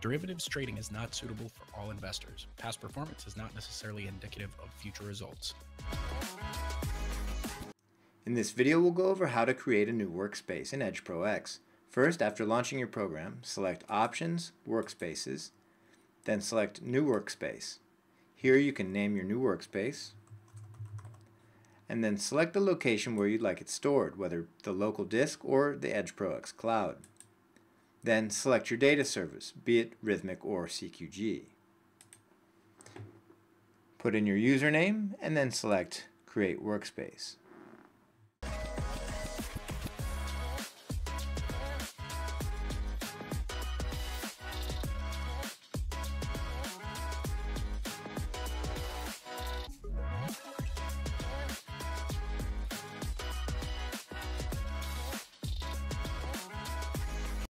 Derivatives trading is not suitable for all investors. Past performance is not necessarily indicative of future results. In this video, we'll go over how to create a new workspace in EdgeProX. First, after launching your program, select Options, Workspaces, then select New Workspace. Here you can name your new workspace, and then select the location where you'd like it stored, whether the local disk or the EdgeProX cloud. Then select your data service, be it Rithmic or CQG. Put in your username and then select Create Workspace.